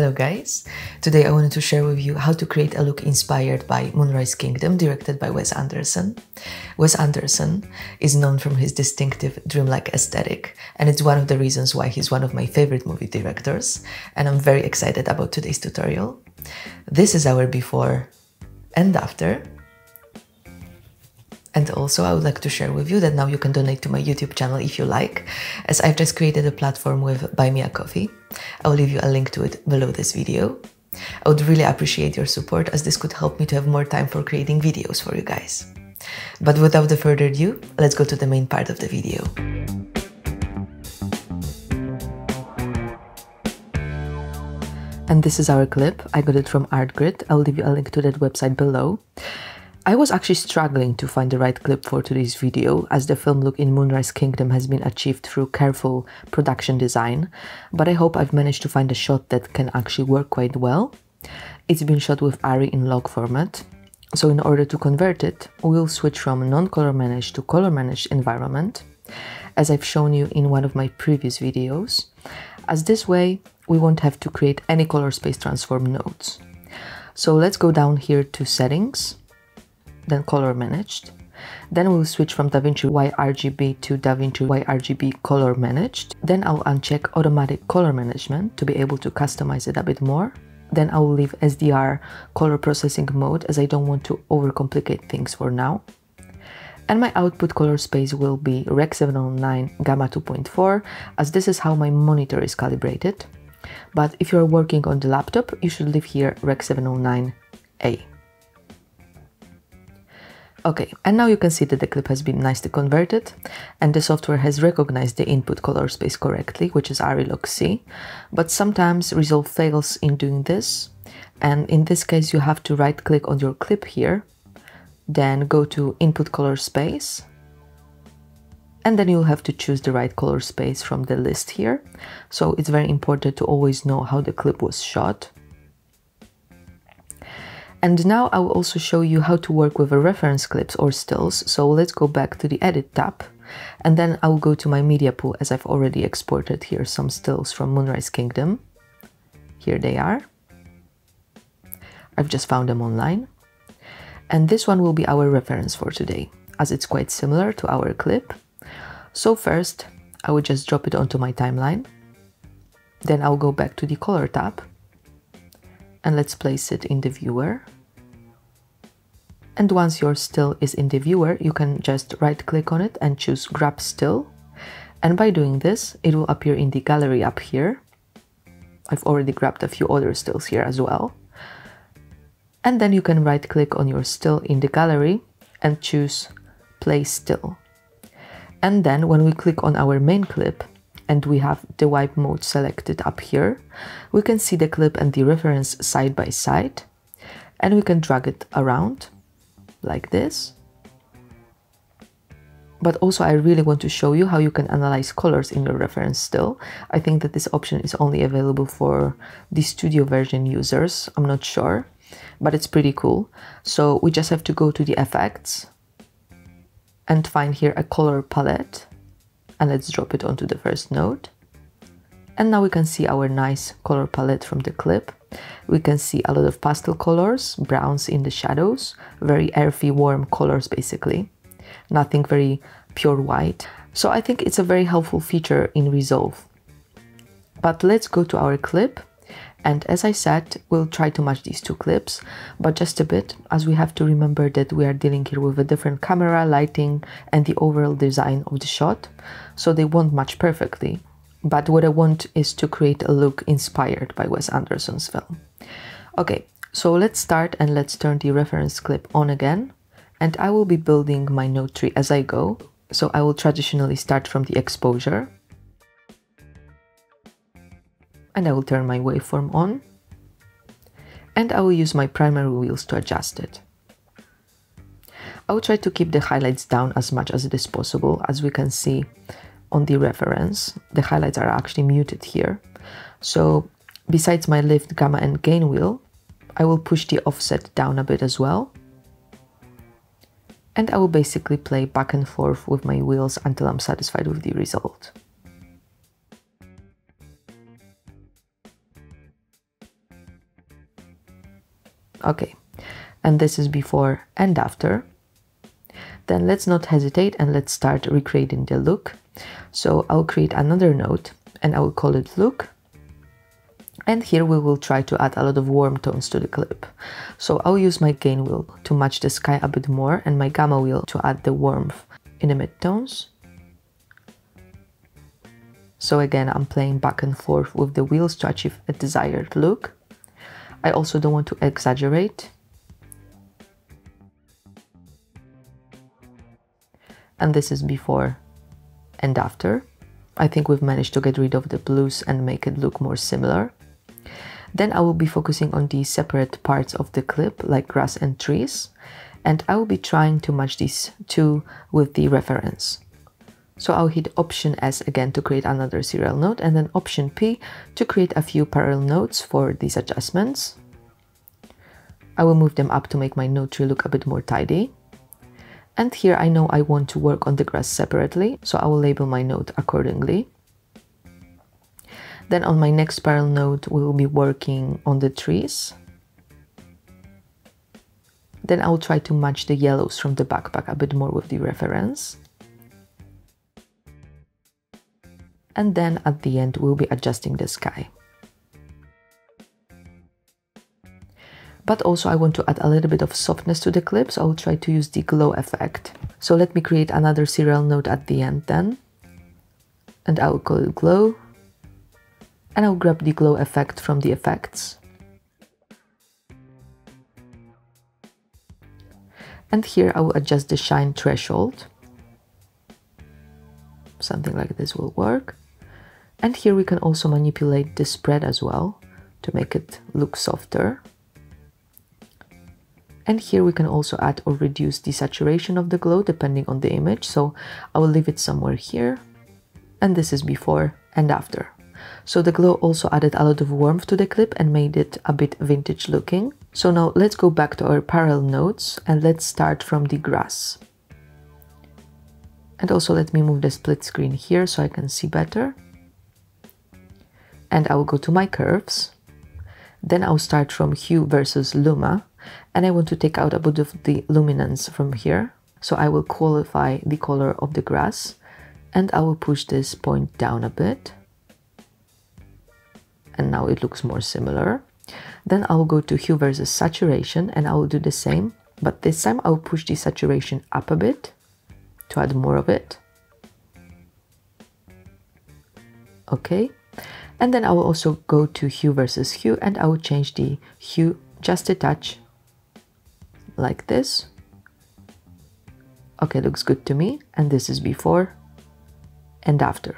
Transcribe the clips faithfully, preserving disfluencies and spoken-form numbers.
Hello guys! Today I wanted to share with you how to create a look inspired by Moonrise Kingdom, directed by Wes Anderson. Wes Anderson is known from his distinctive dreamlike aesthetic, and it's one of the reasons why he's one of my favorite movie directors, and I'm very excited about today's tutorial. This is our before and after. And also, I would like to share with you that now you can donate to my YouTube channel if you like, as I've just created a platform with Buy Me a Coffee. I'll leave you a link to it below this video. I would really appreciate your support, as this could help me to have more time for creating videos for you guys. But without the further ado, let's go to the main part of the video. And this is our clip. I got it from ArtGrid. I'll leave you a link to that website below. I was actually struggling to find the right clip for today's video, as the film look in Moonrise Kingdom has been achieved through careful production design, but I hope I've managed to find a shot that can actually work quite well. It's been shot with ARRI in log format, so in order to convert it, we'll switch from non-color managed to color managed environment, as I've shown you in one of my previous videos, as this way we won't have to create any color space transform nodes. So let's go down here to settings, then color managed. Then we'll switch from DaVinci Y R G B to DaVinci Y R G B color managed. Then I'll uncheck automatic color management to be able to customize it a bit more. Then I'll leave S D R color processing mode, as I don't want to overcomplicate things for now. And my output color space will be Rec seven oh nine Gamma two point four, as this is how my monitor is calibrated. But if you're working on the laptop, you should leave here Rec seven oh nine A. Okay, and now you can see that the clip has been nicely converted, and the software has recognized the input color space correctly, which is ARRI Log C, but sometimes Resolve fails in doing this, and in this case you have to right click on your clip here, then go to input color space, and then you'll have to choose the right color space from the list here, so it's very important to always know how the clip was shot. And now I will also show you how to work with a reference clips or stills, so let's go back to the edit tab, and then I will go to my media pool, as I've already exported here some stills from Moonrise Kingdom. Here they are. I've just found them online. And this one will be our reference for today, as it's quite similar to our clip. So first, I will just drop it onto my timeline. Then I'll go back to the color tab, and let's place it in the viewer. And once your still is in the viewer, you can just right click on it and choose grab still, and by doing this it will appear in the gallery up here. I've already grabbed a few other stills here as well, and then you can right click on your still in the gallery and choose place still. And then when we click on our main clip and we have the wipe mode selected up here, we can see the clip and the reference side by side, and we can drag it around like this. But also I really want to show you how you can analyze colors in your reference still. I think that this option is only available for the studio version users, I'm not sure, but it's pretty cool. So we just have to go to the effects and find here a color palette, and let's drop it onto the first node. And now we can see our nice color palette from the clip. We can see a lot of pastel colors, browns in the shadows, very earthy, warm colors basically. Nothing very pure white. So I think it's a very helpful feature in Resolve. But let's go to our clip. And as I said, we'll try to match these two clips, but just a bit, as we have to remember that we are dealing here with a different camera, lighting, and the overall design of the shot, so they won't match perfectly. But what I want is to create a look inspired by Wes Anderson's film. Okay, so let's start and let's turn the reference clip on again, and I will be building my node tree as I go, so I will traditionally start from the exposure. And I will turn my waveform on, and I will use my primary wheels to adjust it. I will try to keep the highlights down as much as it is possible. As we can see on the reference, the highlights are actually muted here. So besides my lift, gamma and gain wheel, I will push the offset down a bit as well. And I will basically play back and forth with my wheels until I'm satisfied with the result. Okay, and this is before and after. Then let's not hesitate and let's start recreating the look. So I'll create another node and I will call it look. And here we will try to add a lot of warm tones to the clip. So I'll use my gain wheel to match the sky a bit more and my gamma wheel to add the warmth in the mid-tones. So again, I'm playing back and forth with the wheels to achieve a desired look. I also don't want to exaggerate. And this is before and after. I think we've managed to get rid of the blues and make it look more similar. Then I will be focusing on the separate parts of the clip, like grass and trees, and I will be trying to match these two with the reference. So I'll hit Option S again to create another serial node, and then Option P to create a few parallel nodes for these adjustments. I will move them up to make my node tree look a bit more tidy. And here I know I want to work on the grass separately, so I will label my node accordingly. Then on my next parallel node, we will be working on the trees. Then I will try to match the yellows from the backpack a bit more with the reference. And then at the end, we'll be adjusting the sky. But also I want to add a little bit of softness to the clip, so I'll try to use the glow effect. So let me create another serial node at the end then. And I'll call it glow. And I'll grab the glow effect from the effects. And here I will adjust the shine threshold. Something like this will work. And here we can also manipulate the spread as well to make it look softer. And here we can also add or reduce the saturation of the glow depending on the image. So I will leave it somewhere here. And this is before and after. So the glow also added a lot of warmth to the clip and made it a bit vintage looking. So now let's go back to our parallel nodes and let's start from the grass. And also let me move the split screen here so I can see better. And I will go to my curves. Then I'll start from hue versus luma. And I want to take out a bit of the luminance from here. So I will qualify the color of the grass. And I will push this point down a bit. And now it looks more similar. Then I will go to hue versus saturation. And I will do the same. But this time I will push the saturation up a bit to add more of it. Okay. And then I will also go to hue versus hue and I will change the hue just a touch like this. Okay, looks good to me. And this is before and after.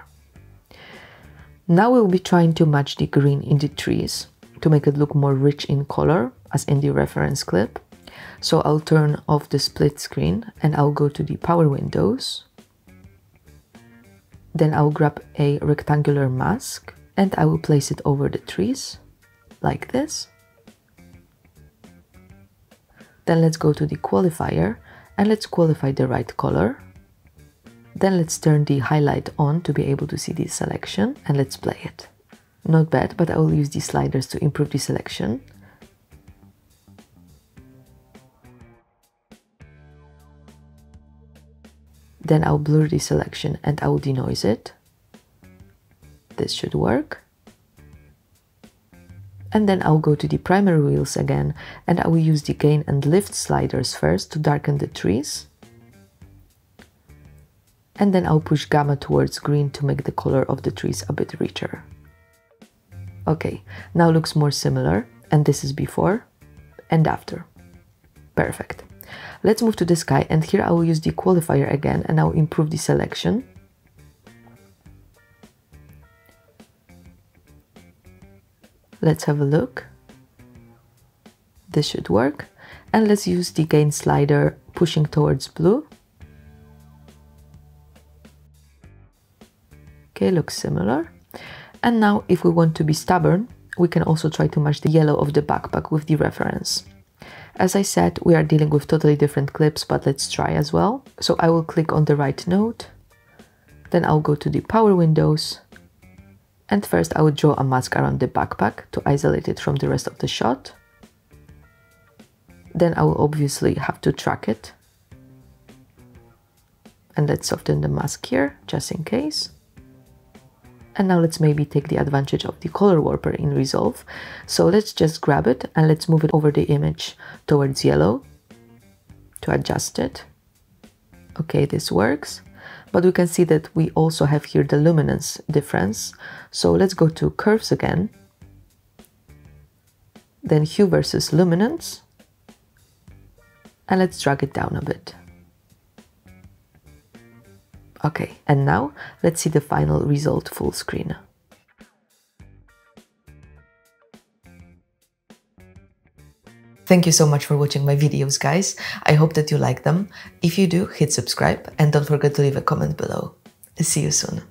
Now we'll be trying to match the green in the trees to make it look more rich in color as in the reference clip. So I'll turn off the split screen and I'll go to the power windows. Then I'll grab a rectangular mask and I will place it over the trees like this. Then let's go to the qualifier and let's qualify the right color. Then let's turn the highlight on to be able to see the selection and let's play it. Not bad, but I will use the sliders to improve the selection. Then I'll blur the selection and I will denoise it. This should work. And then I'll go to the primary wheels again and I will use the gain and lift sliders first to darken the trees. And then I'll push gamma towards green to make the color of the trees a bit richer. Okay, now looks more similar and this is before and after. Perfect. Let's move to the sky and here I will use the qualifier again and I'll improve the selection. Let's have a look. This should work. And let's use the gain slider pushing towards blue. Okay, looks similar. And now if we want to be stubborn, we can also try to match the yellow of the backpack with the reference. As I said, we are dealing with totally different clips, but let's try as well. So I will click on the right node. Then I'll go to the power windows. And first I will draw a mask around the backpack to isolate it from the rest of the shot. Then I will obviously have to track it. And let's soften the mask here, just in case. And now let's maybe take the advantage of the color warper in Resolve. So let's just grab it and let's move it over the image towards yellow to adjust it. Okay, this works. But we can see that we also have here the luminance difference. So let's go to curves again. Then hue versus luminance. And let's drag it down a bit. Okay, and now let's see the final result full screen. Thank you so much for watching my videos, guys. I hope that you like them. If you do, hit subscribe and don't forget to leave a comment below. See you soon.